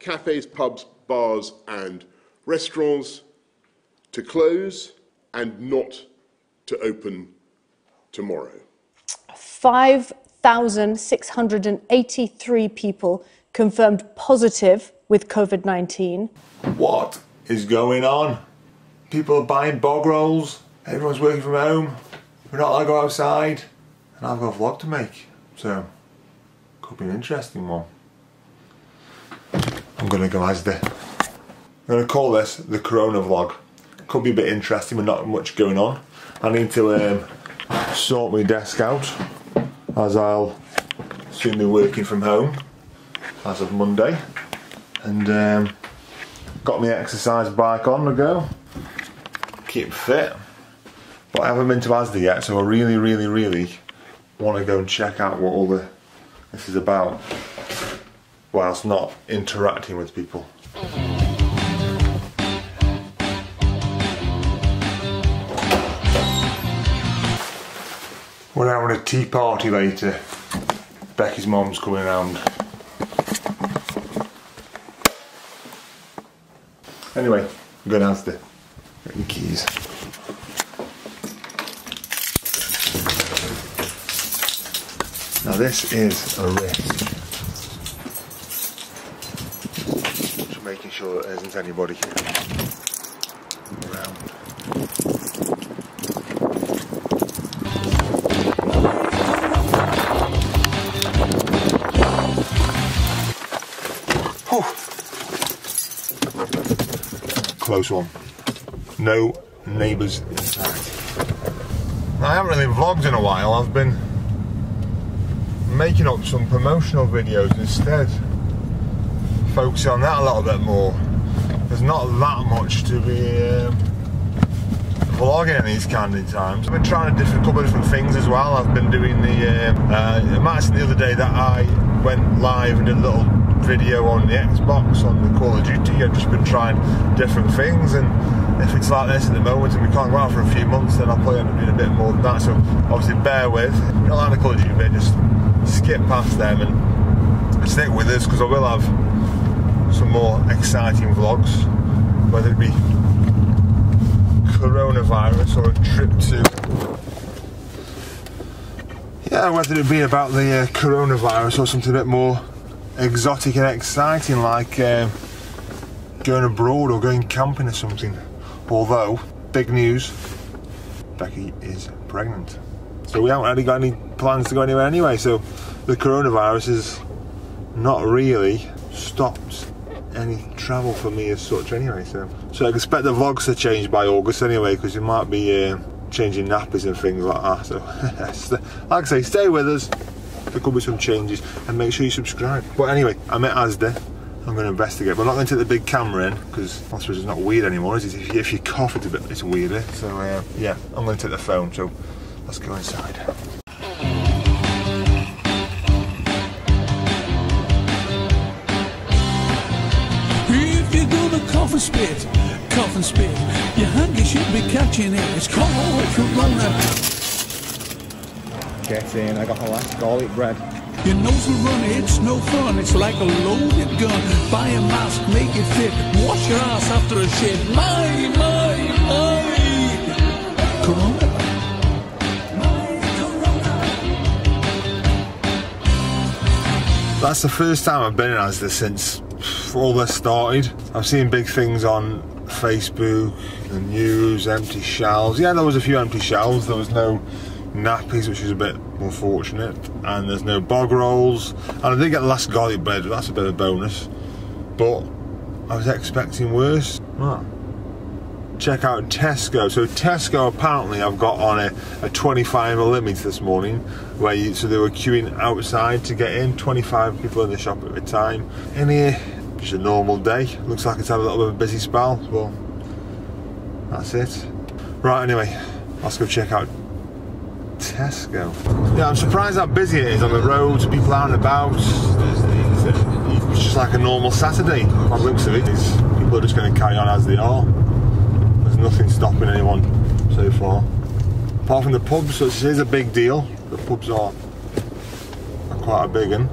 cafes, pubs, bars and restaurants to close and not to open tomorrow. 5,683 people confirmed positive with COVID-19. What is going on? People are buying bog rolls. Everyone's working from home. We're not allowed to go outside. And I've got a vlog to make, so could be an interesting one. I'm gonna go as the... I'm gonna call this the Corona vlog. Could be a bit interesting with not much going on. I need to sort my desk out, as I'll soon be working from home as of Monday. And got my exercise bike on the go. Keep fit. But I haven't been to Asda yet, so I really want to go and check out what all this is about whilst not interacting with people. We're having a tea party later. Becky's mum's coming round. Anyway, I'm going to Asda. Get the keys. Now this is a risk. Just making sure there isn't anybody around. Oh. Close one. No neighbours in sight. I haven't really vlogged in a while. I've been making up some promotional videos instead, focusing on that a little bit more. There's not that much to be vlogging in these kind of times. I've been trying a couple of different things as well. I've been doing the, I might have seen the other day that I went live and did a little video on the Xbox, on the Call of Duty. I've just been trying different things, and if it's like this at the moment and we can't go out for a few months, then I'll probably end up doing a bit more than that, so obviously bear with. If you don't like the Call of Duty bit, just skip past them and stick with us, because I will have some more exciting vlogs, whether it be coronavirus or a trip to... yeah, whether it be about the coronavirus or something a bit more exotic and exciting, like going abroad or going camping or something. Although, big news, Becky is pregnant. So we haven't really got any plans to go anywhere anyway, so the coronavirus has not really stopped any travel for me as such anyway, so I expect the vlogs to change by August anyway, because you might be changing nappies and things like that, so like I say, stay with us, there could be some changes, and make sure you subscribe. But anyway, I'm at Asda, I'm going to investigate, but I'm not going to take the big camera in, because I suppose it's not weird anymore, is it? If you cough it's a bit, it's weirder, so yeah, I'm going to take the phone, so let's go inside. If you're gonna cough and spit, your hunger should be catching it. It's called Corona. Get in, I got my last garlic bread. Your nose will run, it's no fun, it's like a loaded gun. Buy a mask, make it fit, wash your ass after a shit. My Corona. That's the first time I've been in Asda since all this started. I've seen big things on Facebook, the news, empty shelves. Yeah, there was a few empty shelves. There was no nappies, which is a bit unfortunate. And there's no bog rolls. And I did get the last garlic bread, but that's a bit of a bonus. But I was expecting worse. Ah. Check out Tesco. So Tesco, apparently I've got on a 25ml limit this morning, where so they were queuing outside to get in, 25 people in the shop at a time. In here, just a normal day. Looks like it's had a little bit of a busy spell, well, that's it. Right, anyway, let's go check out Tesco. Yeah, I'm surprised how busy it is on the roads, people out and about. It's just like a normal Saturday, by the looks of it. People are just going to carry on as they are. Nothing stopping anyone so far. Apart from the pubs, which is a big deal. The pubs are quite a big one.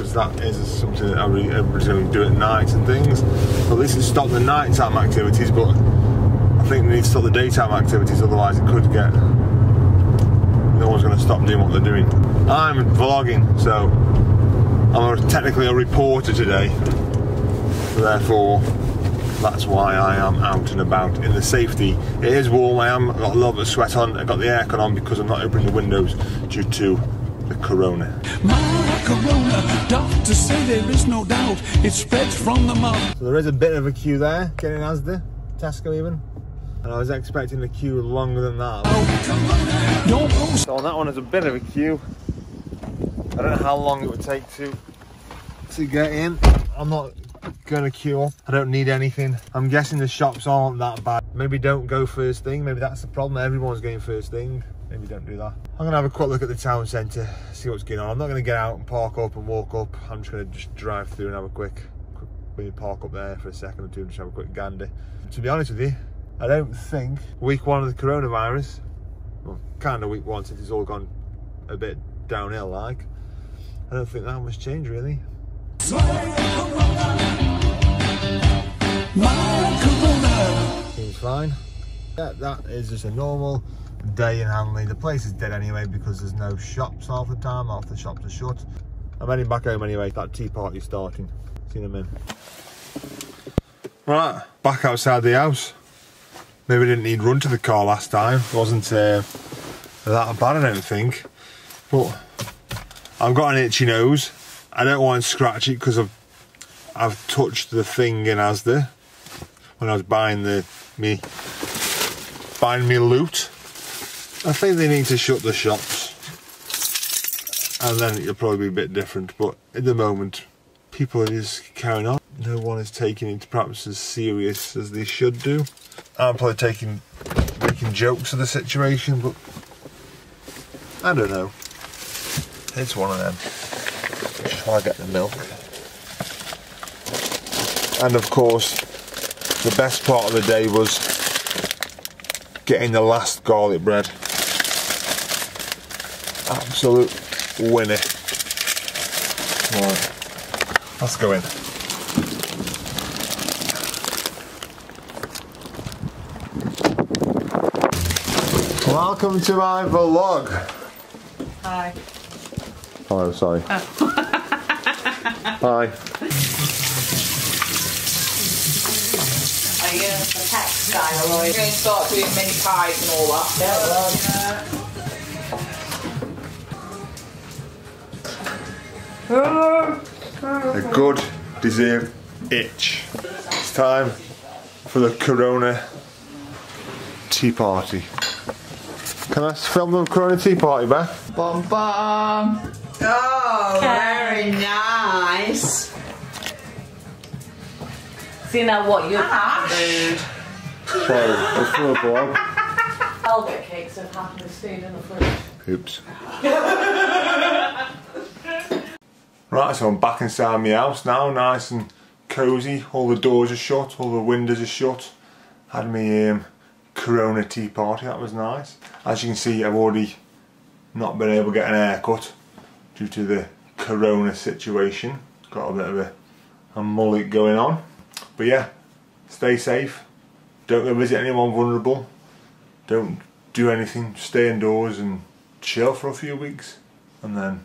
because that is something that everybody's going to do at night and things. At least it's stopped the nighttime activities, but I think they need to stop the daytime activities, otherwise it could get... No one's going to stop doing what they're doing. I'm vlogging, so I'm technically a reporter today. Therefore, that's why I am out and about in the safety. It is warm, I've got a lot of sweat on, I've got the aircon on because I'm not opening the windows due to the corona. My corona, doctors say there is no doubt, it spreads from the mouth. So there is a bit of a queue there, getting Asda, Tesco even. And I was expecting the queue longer than that. Oh, so on that one is a bit of a queue. I don't know how long it would take to get in. I'm not gonna queue up. I don't need anything. I'm guessing the shops aren't that bad. Maybe don't go first thing. Maybe that's the problem. Everyone's going first thing. Maybe don't do that. I'm gonna have a quick look at the town centre, see what's going on. I'm not gonna get out and park up and walk up. I'm just gonna drive through and have a quick maybe park up there for a second or two and just have a quick gander. To be honest with you, I don't think week one of the coronavirus, well, kind of week one since it's all gone a bit downhill like, I don't think that much changed really. Seems fine. Yeah, that is just a normal day in Hanley. The place is dead anyway because there's no shops half the time, half the shops are shut. I'm heading back home anyway, that tea party's starting. See you in a minute. Right, back outside the house. Maybe I didn't need run to the car last time. It wasn't that bad, I don't think. But I've got an itchy nose. I don't want to scratch it because I've touched the thing in Asda when I was buying me loot. I think they need to shut the shops, and then it'll probably be a bit different. But at the moment, people are just carrying on. No one is taking it perhaps as serious as they should do. I'm probably making jokes of the situation, but I don't know. It's one of them. Just try to get the milk. And of course, the best part of the day was getting the last garlic bread. Absolute winner. Right, let's go in. Welcome to my vlog. Hi. Oh, sorry. Oh. Hi. Are you going to attack Skyler, Lloyd? You're going to start doing mini pies and all that. Yeah, a good deserved itch. It's time for the Corona tea party. Can I film them Corona tea party, Beth? Bum bum! Oh, very nice! See now what you're doing. Sorry, it's for a blog. Velvet cakes have happened to stay in the fridge. Oops. Right, so I'm back inside my house now, nice and cosy. All the doors are shut, all the windows are shut. Had me Corona tea party, that was nice. As you can see, I've already not been able to get an haircut due to the Corona situation. Got a bit of a mullet going on. But yeah, stay safe. Don't go visit anyone vulnerable. Don't do anything. Stay indoors and chill for a few weeks. And then